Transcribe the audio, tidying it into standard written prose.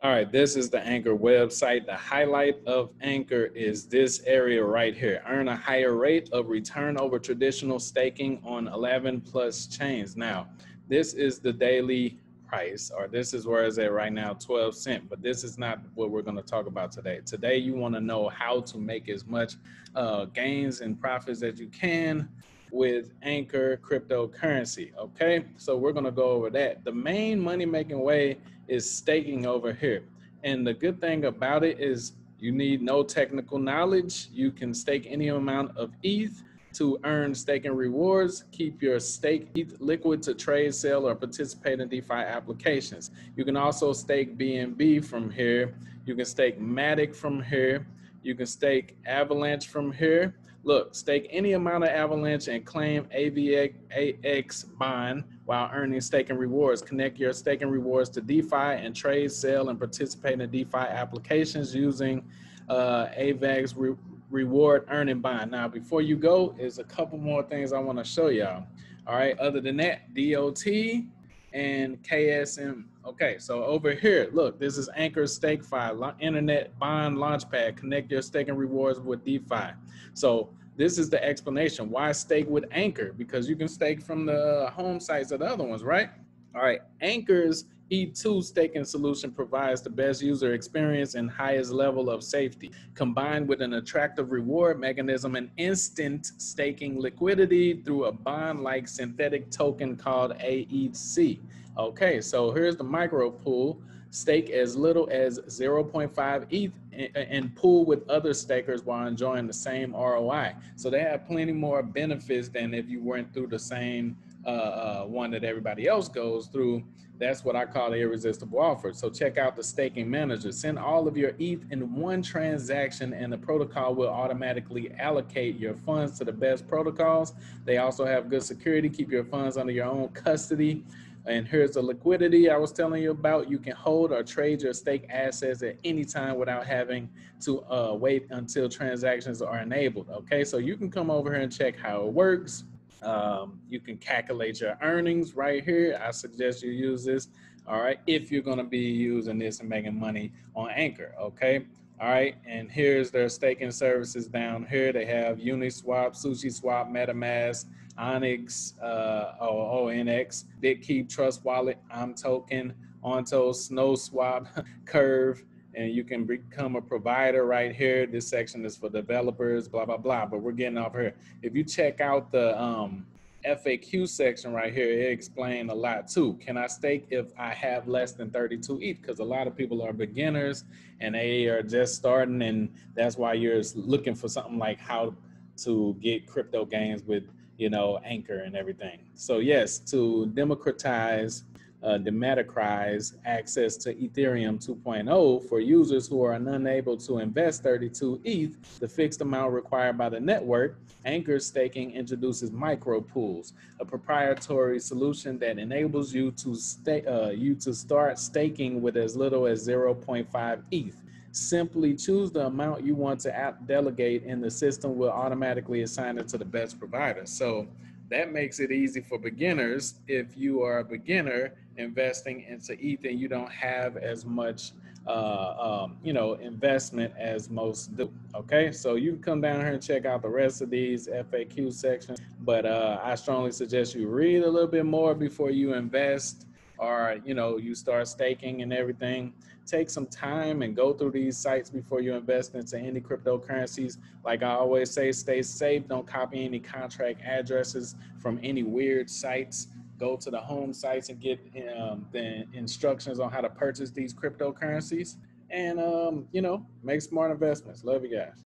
All right, this is the Anchor website. The highlight of Anchor is this area right here. Earn a higher rate of return over traditional staking on 11 plus chains. Now, this is the daily price, or this is where it's at right now, 12 cents, but this is not what we're gonna talk about today. Today, you wanna know how to make as much gains and profits as you can with Anchor cryptocurrency, okay? So we're gonna go over that. The main money-making way is staking over here. And the good thing about it is you need no technical knowledge. You can stake any amount of ETH to earn staking rewards. Keep your stake ETH liquid to trade, sell, or participate in DeFi applications. You can also stake BNB from here. You can stake Matic from here. You can stake Avalanche from here. Look, stake any amount of Avalanche and claim AVX bond while earning staking rewards. Connect your staking rewards to DeFi and trade, sell, and participate in DeFi applications using AVX reward earning bond. Now, before you go, is a couple more things I want to show y'all. All right, other than that, DOT and KSM. Okay, so over here, look, this is Anchor Stake File, Internet Bond Launchpad, connect your staking rewards with DeFi. So this is the explanation. Why stake with Anchor? Because you can stake from the home sites of the other ones, right? All right, Anchor's E2 staking solution provides the best user experience and highest level of safety, combined with an attractive reward mechanism and instant staking liquidity through a bond-like synthetic token called AEC. Okay, so here's the micro pool. Stake as little as 0.5 ETH and pool with other stakers while enjoying the same ROI. So they have plenty more benefits than if you went through the same one that everybody else goes through. That's what I call the irresistible offer. So check out the staking manager. Send all of your ETH in one transaction and the protocol will automatically allocate your funds to the best protocols. They also have good security. Keep your funds under your own custody. And here's the liquidity I was telling you about. You can hold or trade your stake assets at any time without having to wait until transactions are enabled. Okay, so you can come over here and check how it works. You can calculate your earnings right here. I suggest you use this, all right, if you're going to be using this and making money on Anchor, okay? All right, and here's their staking services down here. They have Uniswap, SushiSwap, MetaMask, Onyx, Onyx, BitKeep, Trust Wallet, Onto, SnowSwap, Curve, and you can become a provider right here. This section is for developers, blah, blah, blah, but we're getting off here. If you check out the FAQ section right here, it explained a lot too. Can I stake if I have less than 32 ETH? Because a lot of people are beginners and they are just starting, and that's why you're looking for something like how to get crypto gains with, you know, Anchor and everything. So yes, to democratize access to Ethereum 2.0 for users who are unable to invest 32 ETH, the fixed amount required by the network, Anchor Staking introduces micro pools, a proprietary solution that enables you to start staking with as little as 0.5 ETH. Simply choose the amount you want to delegate, and the system will automatically assign it to the best provider. So that makes it easy for beginners. If you are a beginner investing into ETH and you don't have as much investment as most do, okay? So you can come down here and check out the rest of these FAQ sections, but I strongly suggest you read a little bit more before you invest or, you know, you start staking and everything. Take some time and go through these sites before you invest into any cryptocurrencies. Like I always say, stay safe. Don't copy any contract addresses from any weird sites. Go to the home sites and get the instructions on how to purchase these cryptocurrencies. And, you know, make smart investments. Love you guys.